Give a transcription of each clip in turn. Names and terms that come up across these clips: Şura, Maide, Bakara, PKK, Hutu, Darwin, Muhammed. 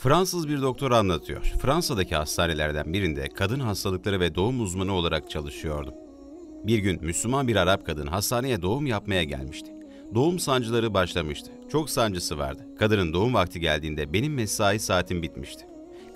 Fransız bir doktor anlatıyor. Fransa'daki hastanelerden birinde kadın hastalıkları ve doğum uzmanı olarak çalışıyordum. Bir gün Müslüman bir Arap kadın hastaneye doğum yapmaya gelmişti. Doğum sancıları başlamıştı. Çok sancısı vardı. Kadının doğum vakti geldiğinde benim mesai saatim bitmişti.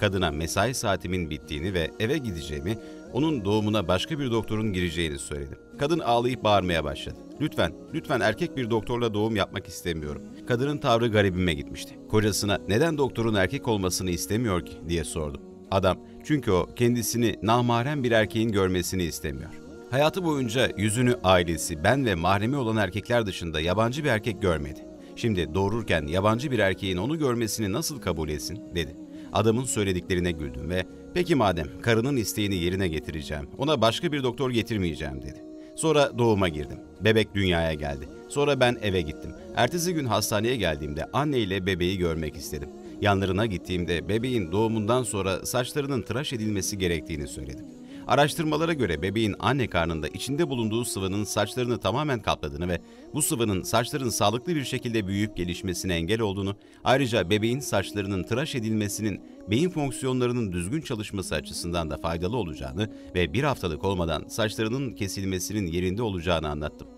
Kadına mesai saatimin bittiğini ve eve gideceğimi, onun doğumuna başka bir doktorun gireceğini söyledim. Kadın ağlayıp bağırmaya başladı. "Lütfen, lütfen erkek bir doktorla doğum yapmak istemiyorum." Kadının tavrı garibime gitmişti. Kocasına "Neden doktorun erkek olmasını istemiyor ki?" diye sordum. Adam, "Çünkü o kendisini namahrem bir erkeğin görmesini istemiyor. Hayatı boyunca yüzünü ailesi, ben ve mahremi olan erkekler dışında yabancı bir erkek görmedi. Şimdi doğururken yabancı bir erkeğin onu görmesini nasıl kabul etsin?" dedi. Adamın söylediklerine güldüm ve "Peki madem karının isteğini yerine getireceğim, ona başka bir doktor getirmeyeceğim." dedi. Sonra doğuma girdim. Bebek dünyaya geldi. Sonra ben eve gittim. Ertesi gün hastaneye geldiğimde anne ile bebeği görmek istedim. Yanlarına gittiğimde bebeğin doğumundan sonra saçlarının tıraş edilmesi gerektiğini söyledim. Araştırmalara göre bebeğin anne karnında içinde bulunduğu sıvının saçlarını tamamen kapladığını ve bu sıvının saçların sağlıklı bir şekilde büyüyüp gelişmesine engel olduğunu, ayrıca bebeğin saçlarının tıraş edilmesinin beyin fonksiyonlarının düzgün çalışması açısından da faydalı olacağını ve bir haftalık olmadan saçlarının kesilmesinin yerinde olacağını anlattım.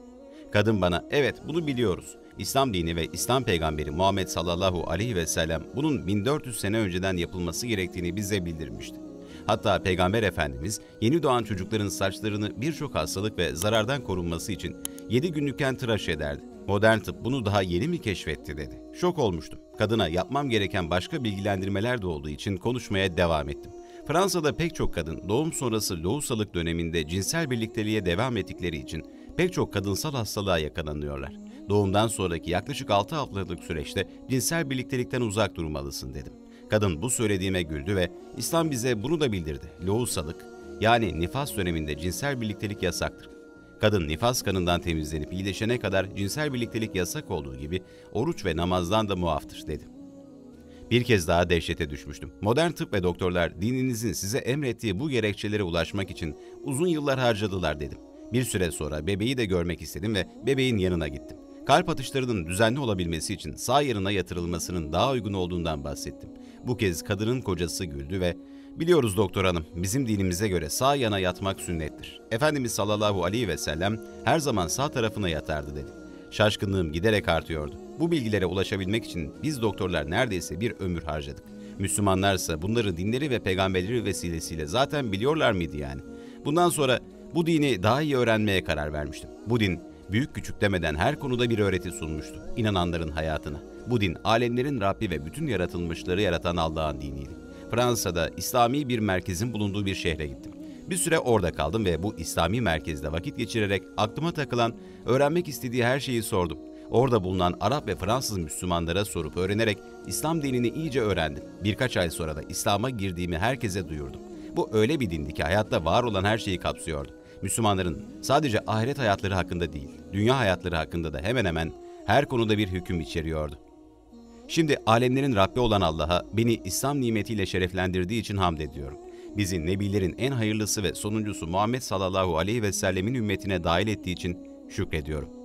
Kadın bana "Evet, bunu biliyoruz. İslam dini ve İslam peygamberi Muhammed sallallahu aleyhi ve sellem bunun 1400 sene önceden yapılması gerektiğini bize bildirmişti. Hatta Peygamber Efendimiz yeni doğan çocukların saçlarını birçok hastalık ve zarardan korunması için 7 günlükken tıraş ederdi. Modern tıp bunu daha yeni mi keşfetti?" dedi. Şok olmuştum. Kadına yapmam gereken başka bilgilendirmeler de olduğu için konuşmaya devam ettim. Fransa'da pek çok kadın doğum sonrası lohusalık döneminde cinsel birlikteliğe devam ettikleri için pek çok kadınsal hastalığa yakalanıyorlar. Doğumdan sonraki yaklaşık 6 haftalık süreçte cinsel birliktelikten uzak durmalısın dedim. Kadın bu söylediğime güldü ve "İslam bize bunu da bildirdi. Lohusalık, yani nifas döneminde cinsel birliktelik yasaktır. Kadın nifas kanından temizlenip iyileşene kadar cinsel birliktelik yasak olduğu gibi oruç ve namazdan da muaftır." dedi. Bir kez daha dehşete düşmüştüm. Modern tıp ve doktorlar dininizin size emrettiği bu gerekçelere ulaşmak için uzun yıllar harcadılar dedim. Bir süre sonra bebeği de görmek istedim ve bebeğin yanına gittim. Kalp atışlarının düzenli olabilmesi için sağ yanına yatırılmasının daha uygun olduğundan bahsettim. Bu kez kadının kocası güldü ve "Biliyoruz doktor hanım, bizim dinimize göre sağ yana yatmak sünnettir. Efendimiz sallallahu aleyhi ve sellem her zaman sağ tarafına yatardı." dedi. Şaşkınlığım giderek artıyordu. Bu bilgilere ulaşabilmek için biz doktorlar neredeyse bir ömür harcadık. Müslümanlarsa bunları dinleri ve peygamberleri vesilesiyle zaten biliyorlar mıydı yani? Bundan sonra bu dini daha iyi öğrenmeye karar vermiştim. Bu din büyük küçük demeden her konuda bir öğreti sunmuştu inananların hayatına. Bu din alemlerin Rabbi ve bütün yaratılmışları yaratan Allah'ın diniydi. Fransa'da İslami bir merkezin bulunduğu bir şehre gittim. Bir süre orada kaldım ve bu İslami merkezde vakit geçirerek aklıma takılan, öğrenmek istediği her şeyi sordum. Orada bulunan Arap ve Fransız Müslümanlara sorup öğrenerek İslam dinini iyice öğrendim. Birkaç ay sonra da İslam'a girdiğimi herkese duyurdum. Bu öyle bir dindi ki hayatta var olan her şeyi kapsıyordu. Müslümanların sadece ahiret hayatları hakkında değil, dünya hayatları hakkında da hemen hemen her konuda bir hüküm içeriyordu. Şimdi alemlerin Rabbi olan Allah'a beni İslam nimetiyle şereflendirdiği için hamd ediyorum. Bizi nebilerin en hayırlısı ve sonuncusu Muhammed sallallahu aleyhi ve sellemin ümmetine dahil ettiği için şükrediyorum.